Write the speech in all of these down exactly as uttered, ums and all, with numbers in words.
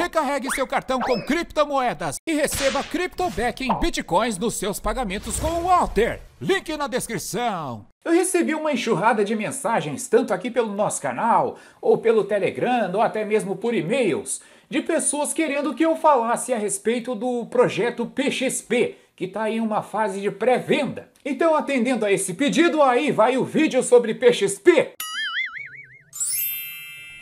Recarregue seu cartão com criptomoedas e receba CryptoBack em bitcoins nos seus pagamentos com o Alter. Link na descrição. Eu recebi uma enxurrada de mensagens, tanto aqui pelo nosso canal, ou pelo Telegram, ou até mesmo por e-mails, de pessoas querendo que eu falasse a respeito do projeto P X P, que está em uma fase de pré-venda. Então, atendendo a esse pedido, aí vai o vídeo sobre P X P.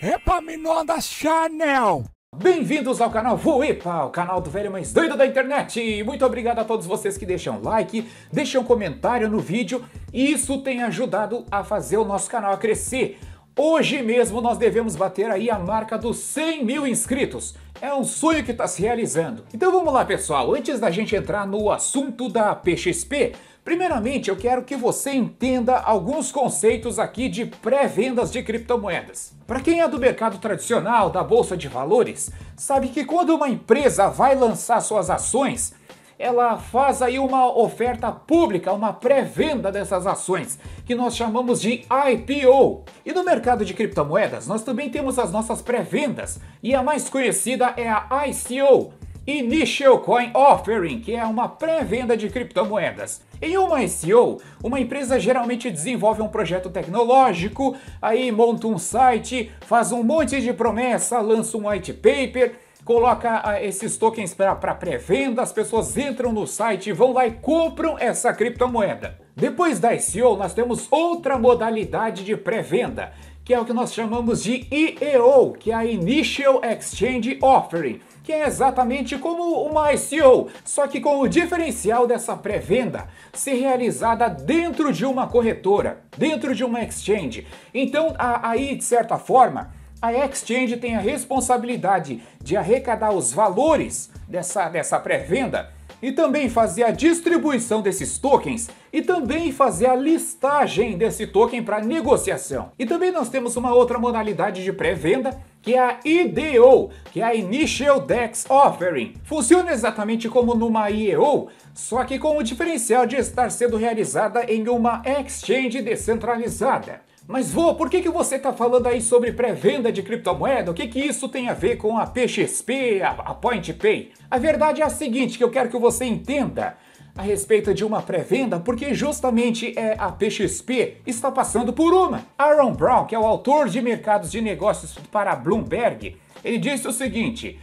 Epaminondas da Chanel. Bem-vindos ao canal Voepa, o canal do velho mais doido da internet. E muito obrigado a todos vocês que deixam like, deixam comentário no vídeo. E isso tem ajudado a fazer o nosso canal a crescer. Hoje mesmo nós devemos bater aí a marca dos cem mil inscritos. É um sonho que está se realizando. Então vamos lá, pessoal. Antes da gente entrar no assunto da P X P, primeiramente eu quero que você entenda alguns conceitos aqui de pré-vendas de criptomoedas. Para quem é do mercado tradicional, da bolsa de valores, sabe que quando uma empresa vai lançar suas ações, ela faz aí uma oferta pública, uma pré-venda dessas ações, que nós chamamos de I P O. E no mercado de criptomoedas, nós também temos as nossas pré-vendas, e a mais conhecida é a I C O, Initial Coin Offering, que é uma pré-venda de criptomoedas. Em uma I C O, uma empresa geralmente desenvolve um projeto tecnológico, aí monta um site, faz um monte de promessa, lança um white paper, coloca esses tokens para pré-venda, as pessoas entram no site, vão lá e compram essa criptomoeda. Depois da I C O, nós temos outra modalidade de pré-venda, que é o que nós chamamos de I E O, que é a Initial Exchange Offering, que é exatamente como uma I C O, só que com o diferencial dessa pré-venda ser realizada dentro de uma corretora, dentro de uma exchange. Então, aí, de certa forma, a exchange tem a responsabilidade de arrecadar os valores dessa, dessa pré-venda e também fazer a distribuição desses tokens e também fazer a listagem desse token para negociação. E também nós temos uma outra modalidade de pré-venda, que é a I D O, que é a Initial D E X Offering. Funciona exatamente como numa I E O, só que com o diferencial de estar sendo realizada em uma exchange descentralizada. Mas, vô, por que que você está falando aí sobre pré-venda de criptomoeda? O que que isso tem a ver com a P X P, a, a PointPay? A verdade é a seguinte, que eu quero que você entenda a respeito de uma pré-venda, porque justamente é, a P X P está passando por uma. Aaron Brown, que é o autor de mercados de negócios para Bloomberg, ele disse o seguinte: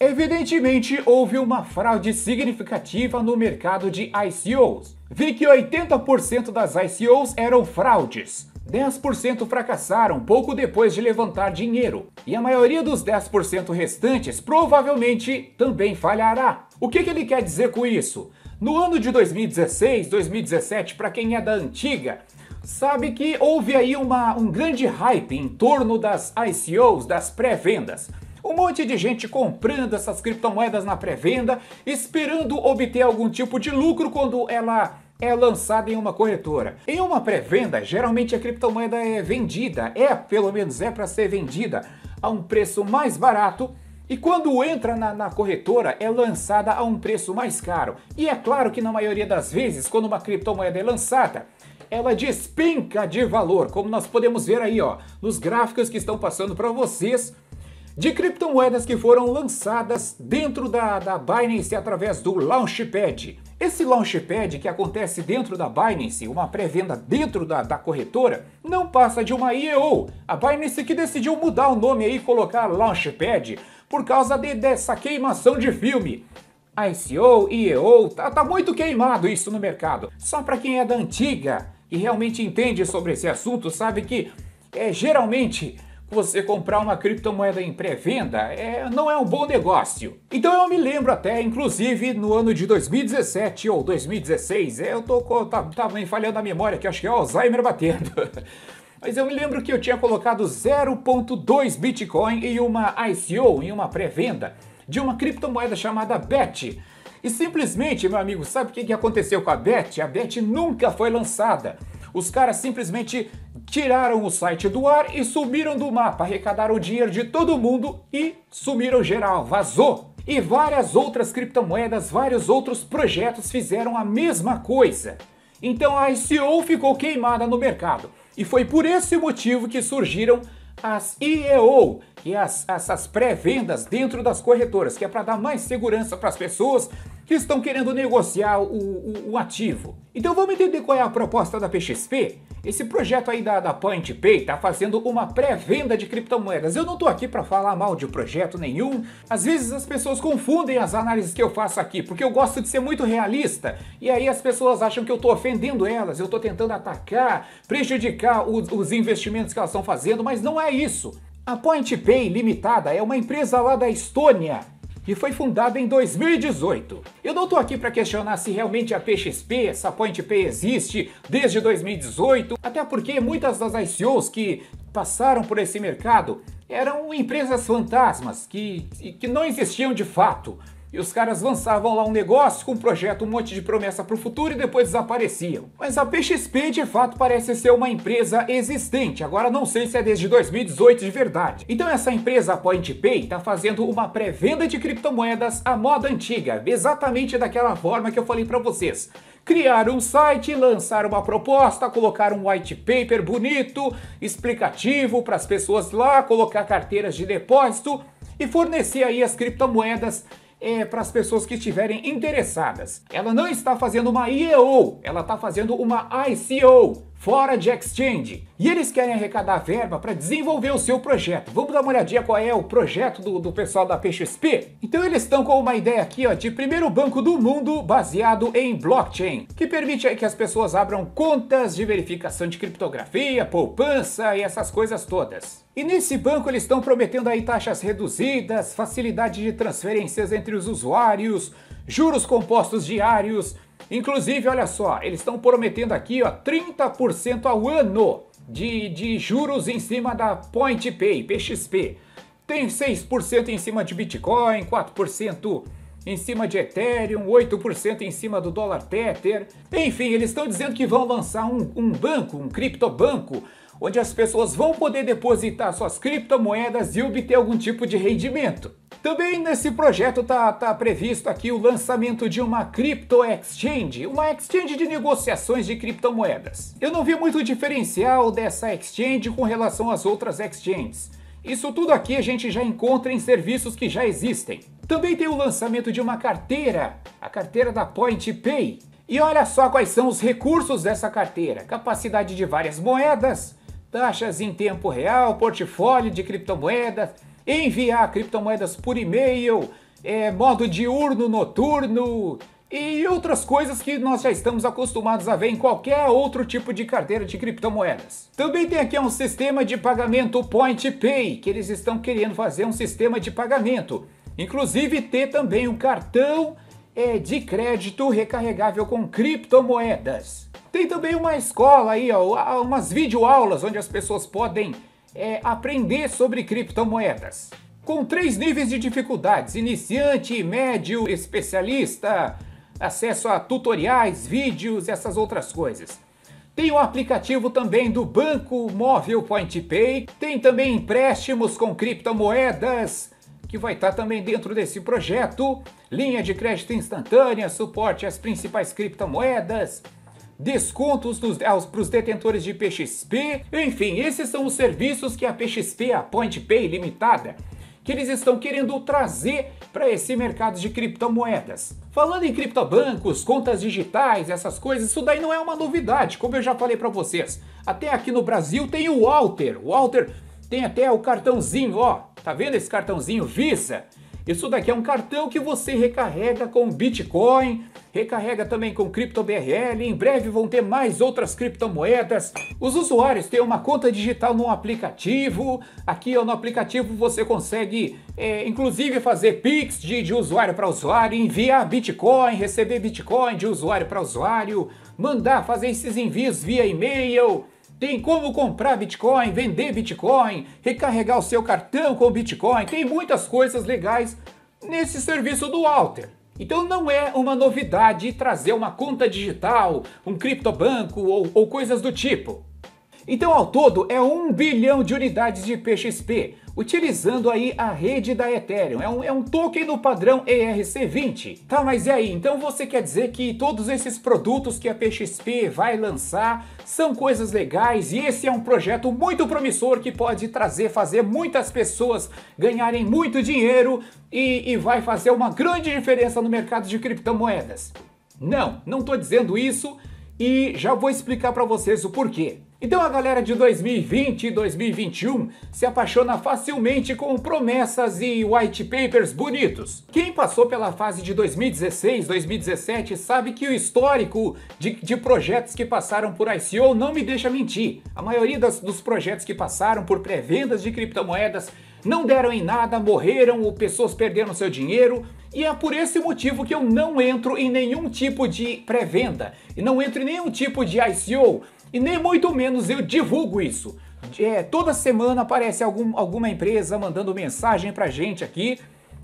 evidentemente, houve uma fraude significativa no mercado de I C Os. Vi que oitenta por cento das I C Os eram fraudes. dez por cento fracassaram pouco depois de levantar dinheiro, e a maioria dos dez por cento restantes provavelmente também falhará. O que que ele quer dizer com isso? No ano de dois mil e dezesseis, dois mil e dezessete, para quem é da antiga, sabe que houve aí uma, um grande hype em torno das I C Os, das pré-vendas. Um monte de gente comprando essas criptomoedas na pré-venda, esperando obter algum tipo de lucro quando ela é lançada em uma corretora. Em uma pré-venda, geralmente a criptomoeda é vendida, é, pelo menos é para ser vendida, a um preço mais barato, e quando entra na, na corretora, é lançada a um preço mais caro. E é claro que na maioria das vezes, quando uma criptomoeda é lançada, ela despenca de valor, como nós podemos ver aí, ó, nos gráficos que estão passando para vocês, de criptomoedas que foram lançadas dentro da, da Binance através do Launchpad. Esse Launchpad que acontece dentro da Binance, uma pré-venda dentro da, da corretora, não passa de uma I E O. A Binance que decidiu mudar o nome aí e colocar Launchpad por causa de, dessa queimação de filme. I C O, I E O, tá, tá muito queimado isso no mercado. Só para quem é da antiga e realmente entende sobre esse assunto, sabe que é geralmente você comprar uma criptomoeda em pré-venda é, não é um bom negócio. Então eu me lembro até, inclusive, no ano de dois mil e dezessete ou dois mil e dezesseis, eu tô também falhando a memória, que acho que é o Alzheimer batendo. Mas eu me lembro que eu tinha colocado zero ponto dois Bitcoin em uma I C O, em uma pré-venda, de uma criptomoeda chamada B E T. E simplesmente, meu amigo, sabe o que aconteceu com a B E T? A B E T nunca foi lançada. Os caras simplesmente tiraram o site do ar e sumiram do mapa, arrecadaram o dinheiro de todo mundo e sumiram geral, vazou. E várias outras criptomoedas, vários outros projetos fizeram a mesma coisa. Então a I C O ficou queimada no mercado. E foi por esse motivo que surgiram as I E O, e as, essas pré-vendas dentro das corretoras, que é para dar mais segurança para as pessoas que estão querendo negociar o, o, o ativo. Então vamos entender qual é a proposta da P X P? Esse projeto aí da, da PointPay está fazendo uma pré-venda de criptomoedas. Eu não estou aqui para falar mal de projeto nenhum. Às vezes as pessoas confundem as análises que eu faço aqui, porque eu gosto de ser muito realista. E aí as pessoas acham que eu estou ofendendo elas, eu estou tentando atacar, prejudicar os, os investimentos que elas estão fazendo, mas não é isso. A PointPay Limitada é uma empresa lá da Estônia, que foi fundada em dois mil e dezoito. Eu não estou aqui para questionar se realmente a P X P, essa PointPay, existe desde dois mil e dezoito, até porque muitas das I C Os que passaram por esse mercado eram empresas fantasmas, que, que não existiam de fato. E os caras lançavam lá um negócio com um projeto, um monte de promessa para o futuro e depois desapareciam. Mas a P X P de fato parece ser uma empresa existente, agora não sei se é desde dois mil e dezoito de verdade. Então essa empresa PointPay está fazendo uma pré-venda de criptomoedas à moda antiga, exatamente daquela forma que eu falei para vocês. Criaram um site, lançaram uma proposta, colocaram um white paper bonito, explicativo para as pessoas lá, colocar carteiras de depósito e fornecer aí as criptomoedas É, para as pessoas que estiverem interessadas. Ela não está fazendo uma I E O, ela está fazendo uma I C O, fora de exchange. E eles querem arrecadar verba para desenvolver o seu projeto. Vamos dar uma olhadinha qual é o projeto do, do pessoal da P X P? Então eles estão com uma ideia aqui ó, de primeiro banco do mundo baseado em blockchain, que permite aí que as pessoas abram contas de verificação de criptografia, poupança e essas coisas todas. E nesse banco eles estão prometendo aí taxas reduzidas, facilidade de transferências entre os usuários, juros compostos diários. Inclusive, olha só, eles estão prometendo aqui ó, trinta por cento ao ano de, de juros em cima da PointPay, P X P. Tem seis por cento em cima de Bitcoin, quatro por cento em cima de Ethereum, oito por cento em cima do dólar Tether. Enfim, eles estão dizendo que vão lançar um, um banco, um criptobanco, onde as pessoas vão poder depositar suas criptomoedas e obter algum tipo de rendimento. Também nesse projeto está tá previsto aqui o lançamento de uma Crypto Exchange, uma exchange de negociações de criptomoedas. Eu não vi muito diferencial dessa exchange com relação às outras exchanges. Isso tudo aqui a gente já encontra em serviços que já existem. Também tem o lançamento de uma carteira, a carteira da PointPay. E olha só quais são os recursos dessa carteira: capacidade de várias moedas, taxas em tempo real, portfólio de criptomoedas, enviar criptomoedas por e-mail, é, modo diurno, noturno e outras coisas que nós já estamos acostumados a ver em qualquer outro tipo de carteira de criptomoedas. Também tem aqui um sistema de pagamento PointPay, que eles estão querendo fazer um sistema de pagamento, inclusive ter também um cartão é, de crédito recarregável com criptomoedas. Tem também uma escola aí, ó, umas videoaulas onde as pessoas podem é, aprender sobre criptomoedas, com três níveis de dificuldades: iniciante, médio, especialista, acesso a tutoriais, vídeos e essas outras coisas. Tem o aplicativo também do banco móvel PointPay, tem também empréstimos com criptomoedas, que vai estar também dentro desse projeto, linha de crédito instantânea, suporte às principais criptomoedas, descontos para os detentores de P X P. Enfim, esses são os serviços que a P X P, a PointPay Limitada, que eles estão querendo trazer para esse mercado de criptomoedas. Falando em criptobancos, contas digitais, essas coisas, isso daí não é uma novidade, como eu já falei para vocês. Até aqui no Brasil tem o Alter, o Alter tem até o cartãozinho, ó. Tá vendo esse cartãozinho Visa? Isso daqui é um cartão que você recarrega com Bitcoin, recarrega também com CryptoBRL, em breve vão ter mais outras criptomoedas. Os usuários têm uma conta digital no aplicativo, aqui ó, no aplicativo você consegue é, inclusive fazer Pix de, de usuário para usuário, enviar Bitcoin, receber Bitcoin de usuário para usuário, mandar fazer esses envios via e-mail. Tem como comprar Bitcoin, vender Bitcoin, recarregar o seu cartão com Bitcoin. Tem muitas coisas legais nesse serviço do Alter. Então não é uma novidade trazer uma conta digital, um criptobanco ou, ou coisas do tipo. Então ao todo é um bilhão de unidades de P X P, utilizando aí a rede da Ethereum. É um, é um token do padrão E R C vinte. Tá, mas e aí? Então você quer dizer que todos esses produtos que a P X P vai lançar são coisas legais e esse é um projeto muito promissor que pode trazer, fazer muitas pessoas ganharem muito dinheiro e, e vai fazer uma grande diferença no mercado de criptomoedas? Não, não tô dizendo isso e já vou explicar para vocês o porquê. Então a galera de dois mil e vinte e dois mil e vinte e um se apaixona facilmente com promessas e white papers bonitos. Quem passou pela fase de dois mil e dezesseis, dois mil e dezessete sabe que o histórico de, de projetos que passaram por I C O não me deixa mentir. A maioria das, dos projetos que passaram por pré-vendas de criptomoedas não deram em nada, morreram ou pessoas perderam seu dinheiro. E é por esse motivo que eu não entro em nenhum tipo de pré-venda, e não entro em nenhum tipo de I C O, e nem muito menos eu divulgo isso. É, toda semana aparece algum, alguma empresa mandando mensagem pra gente aqui.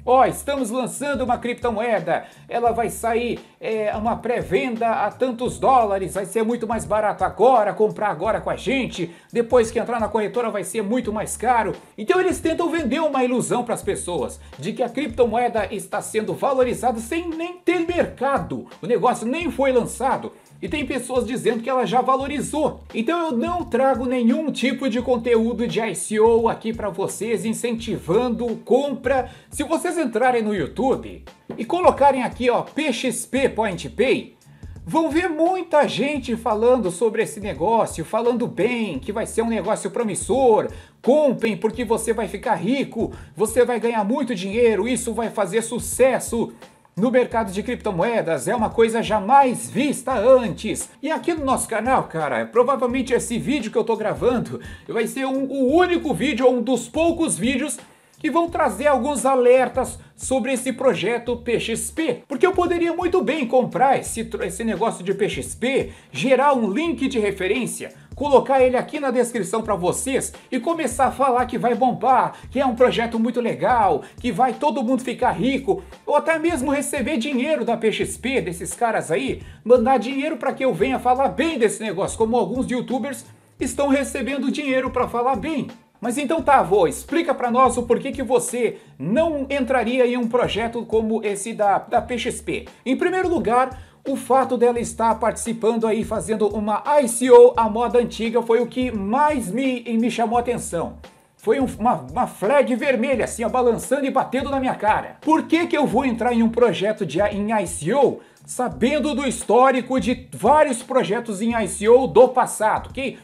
Ó, oh, estamos lançando uma criptomoeda, ela vai sair é, uma pré-venda a tantos dólares, vai ser muito mais barato agora, comprar agora com a gente, depois que entrar na corretora vai ser muito mais caro. Então eles tentam vender uma ilusão para as pessoas, de que a criptomoeda está sendo valorizada sem nem ter mercado, o negócio nem foi lançado. E tem pessoas dizendo que ela já valorizou. Então eu não trago nenhum tipo de conteúdo de I C O aqui para vocês, incentivando compra. Se vocês entrarem no YouTube e colocarem aqui, ó, P X P PointPay, vão ver muita gente falando sobre esse negócio, falando bem, que vai ser um negócio promissor, comprem porque você vai ficar rico, você vai ganhar muito dinheiro, isso vai fazer sucesso no mercado de criptomoedas, é uma coisa jamais vista antes. E aqui no nosso canal, cara, provavelmente esse vídeo que eu tô gravando vai ser um, o único vídeo, ou um dos poucos vídeos que vão trazer alguns alertas sobre esse projeto P X P. Porque eu poderia muito bem comprar esse, esse negócio de P X P, gerar um link de referência, colocar ele aqui na descrição para vocês e começar a falar que vai bombar, que é um projeto muito legal, que vai todo mundo ficar rico, ou até mesmo receber dinheiro da P X P, desses caras aí, mandar dinheiro para que eu venha falar bem desse negócio, como alguns youtubers estão recebendo dinheiro para falar bem. Mas então tá, avô, explica pra nós o porquê que você não entraria em um projeto como esse da, da P X P. Em primeiro lugar, o fato dela estar participando aí, fazendo uma I C O à moda antiga, foi o que mais me, me chamou a atenção. Foi um, uma, uma flag vermelha, assim, ó, balançando e batendo na minha cara. Por que que eu vou entrar em um projeto de, em I C O, sabendo do histórico de vários projetos em I C O do passado, que...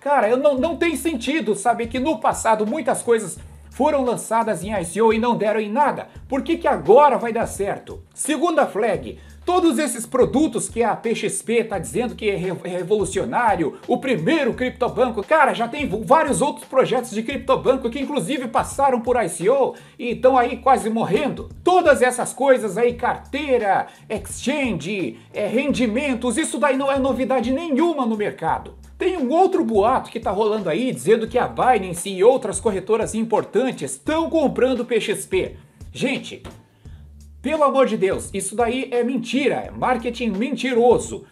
Cara, eu não, não tem sentido saber que no passado muitas coisas foram lançadas em I C O e não deram em nada. Por que que agora vai dar certo? Segunda flag, todos esses produtos que a P X P tá dizendo que é revolucionário, o primeiro criptobanco, cara, já tem vários outros projetos de criptobanco que inclusive passaram por I C O e estão aí quase morrendo. Todas essas coisas aí, carteira, exchange, é, rendimentos, isso daí não é novidade nenhuma no mercado. Tem um outro boato que tá rolando aí, dizendo que a Binance e outras corretoras importantes estão comprando P X P. Gente, pelo amor de Deus, isso daí é mentira, é marketing mentiroso.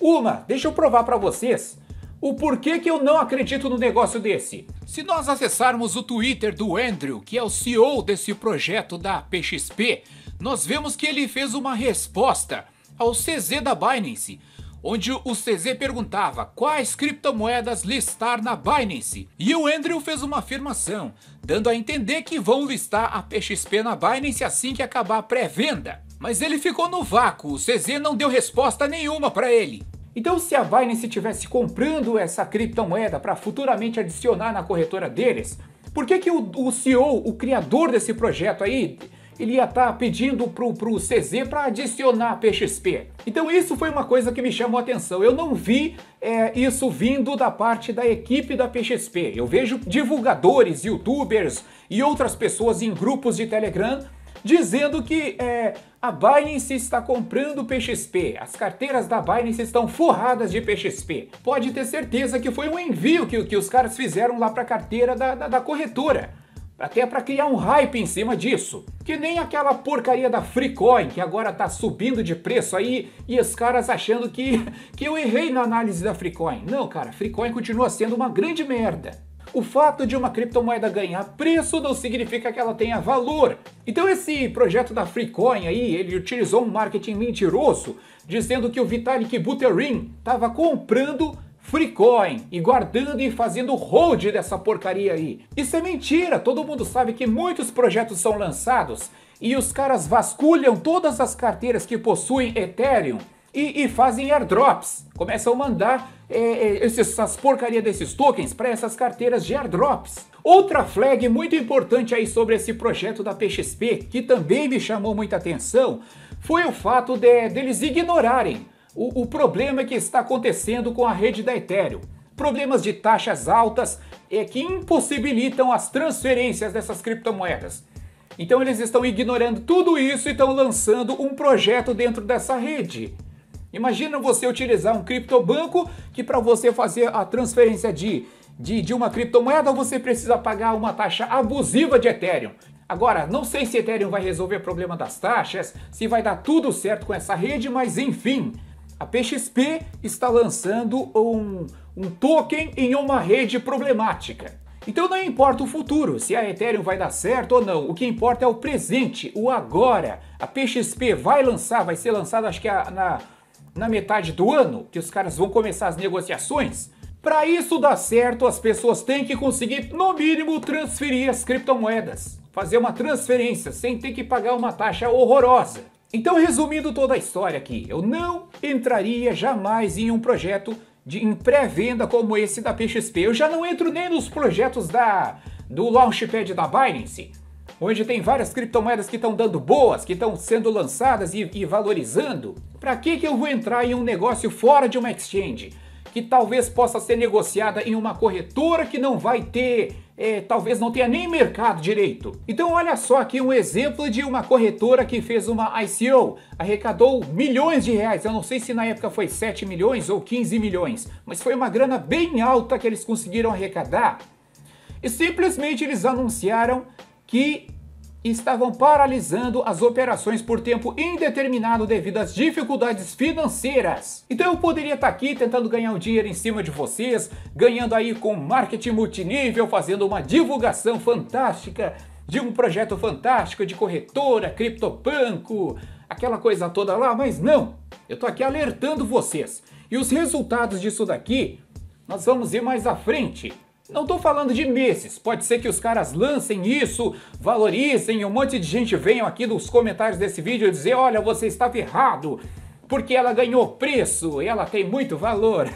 Uma, deixa eu provar para vocês o porquê que eu não acredito no negócio desse. Se nós acessarmos o Twitter do Andrew, que é o C E O desse projeto da P X P, nós vemos que ele fez uma resposta ao C Z da Binance, onde o C Z perguntava quais criptomoedas listar na Binance. E o Andrew fez uma afirmação, dando a entender que vão listar a P X P na Binance assim que acabar a pré-venda. Mas ele ficou no vácuo, o C Z não deu resposta nenhuma para ele. Então se a Binance estivesse comprando essa criptomoeda para futuramente adicionar na corretora deles, por que que o, o C E O, o criador desse projeto aí, ele ia estar tá pedindo pro, pro C Z para adicionar a P X P. Então isso foi uma coisa que me chamou a atenção. Eu não vi é, isso vindo da parte da equipe da P X P. Eu vejo divulgadores, youtubers e outras pessoas em grupos de Telegram dizendo que é, a Binance está comprando P X P. As carteiras da Binance estão forradas de P X P. Pode ter certeza que foi um envio que, que os caras fizeram lá para a carteira da, da, da corretora. Até para criar um hype em cima disso. Que nem aquela porcaria da Freecoin, que agora tá subindo de preço aí, e os caras achando que, que eu errei na análise da Freecoin. Não, cara, Freecoin continua sendo uma grande merda. O fato de uma criptomoeda ganhar preço não significa que ela tenha valor. Então esse projeto da Freecoin aí, ele utilizou um marketing mentiroso, dizendo que o Vitalik Buterin estava comprando Freecoin e guardando e fazendo hold dessa porcaria aí. Isso é mentira, todo mundo sabe que muitos projetos são lançados e os caras vasculham todas as carteiras que possuem Ethereum e, e fazem airdrops. Começam a mandar é, esses, essas porcaria desses tokens para essas carteiras de airdrops. Outra flag muito importante aí sobre esse projeto da P X P, que também me chamou muita atenção, foi o fato de, deles ignorarem O, o problema que está acontecendo com a rede da Ethereum. Problemas de taxas altas é, que impossibilitam as transferências dessas criptomoedas. Então eles estão ignorando tudo isso e estão lançando um projeto dentro dessa rede. Imagina você utilizar um criptobanco que para você fazer a transferência de, de, de uma criptomoeda você precisa pagar uma taxa abusiva de Ethereum. Agora, não sei se Ethereum vai resolver o problema das taxas, se vai dar tudo certo com essa rede, mas enfim... A P X P está lançando um, um token em uma rede problemática. Então não importa o futuro, se a Ethereum vai dar certo ou não, o que importa é o presente, o agora. A P X P vai lançar, vai ser lançada acho que a, na, na metade do ano, que os caras vão começar as negociações. Para isso dar certo, as pessoas têm que conseguir, no mínimo, transferir as criptomoedas. Fazer uma transferência sem ter que pagar uma taxa horrorosa. Então, resumindo toda a história aqui, eu não entraria jamais em um projeto de, em pré-venda como esse da P X P. Eu já não entro nem nos projetos da, do Launchpad da Binance, onde tem várias criptomoedas que estão dando boas, que estão sendo lançadas e, e valorizando. Para que, que eu vou entrar em um negócio fora de uma exchange, que talvez possa ser negociada em uma corretora que não vai ter... É, talvez não tenha nem mercado direito. Então olha só aqui um exemplo de uma corretora que fez uma I C O, arrecadou milhões de reais, eu não sei se na época foi sete milhões ou quinze milhões, mas foi uma grana bem alta que eles conseguiram arrecadar. E simplesmente eles anunciaram que estavam paralisando as operações por tempo indeterminado devido às dificuldades financeiras. Então eu poderia estar aqui tentando ganhar um dinheiro em cima de vocês, ganhando aí com marketing multinível, fazendo uma divulgação fantástica de um projeto fantástico de corretora, criptobanco, aquela coisa toda lá, mas não. Eu tô aqui alertando vocês. E os resultados disso daqui, nós vamos ir mais à frente. Não estou falando de meses, pode ser que os caras lancem isso, valorizem, um monte de gente venha aqui nos comentários desse vídeo dizer, olha, você está errado, porque ela ganhou preço, ela tem muito valor.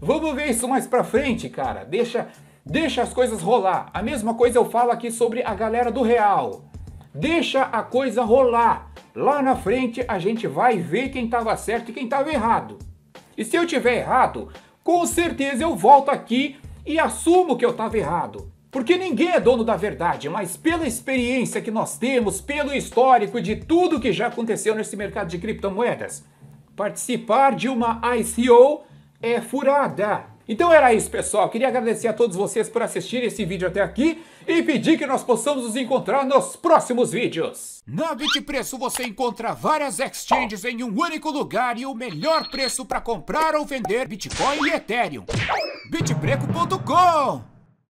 Vamos ver isso mais pra frente, cara, deixa, deixa as coisas rolar. A mesma coisa eu falo aqui sobre a galera do real, deixa a coisa rolar. Lá na frente a gente vai ver quem estava certo e quem estava errado. E se eu tiver errado, com certeza eu volto aqui e assumo que eu estava errado, porque ninguém é dono da verdade, mas pela experiência que nós temos, pelo histórico de tudo que já aconteceu nesse mercado de criptomoedas, participar de uma I C O é furada. Então era isso, pessoal, queria agradecer a todos vocês por assistir esse vídeo até aqui e pedir que nós possamos nos encontrar nos próximos vídeos. Na Bitpreço você encontra várias exchanges em um único lugar e o melhor preço para comprar ou vender Bitcoin e Ethereum. Bitpreco ponto com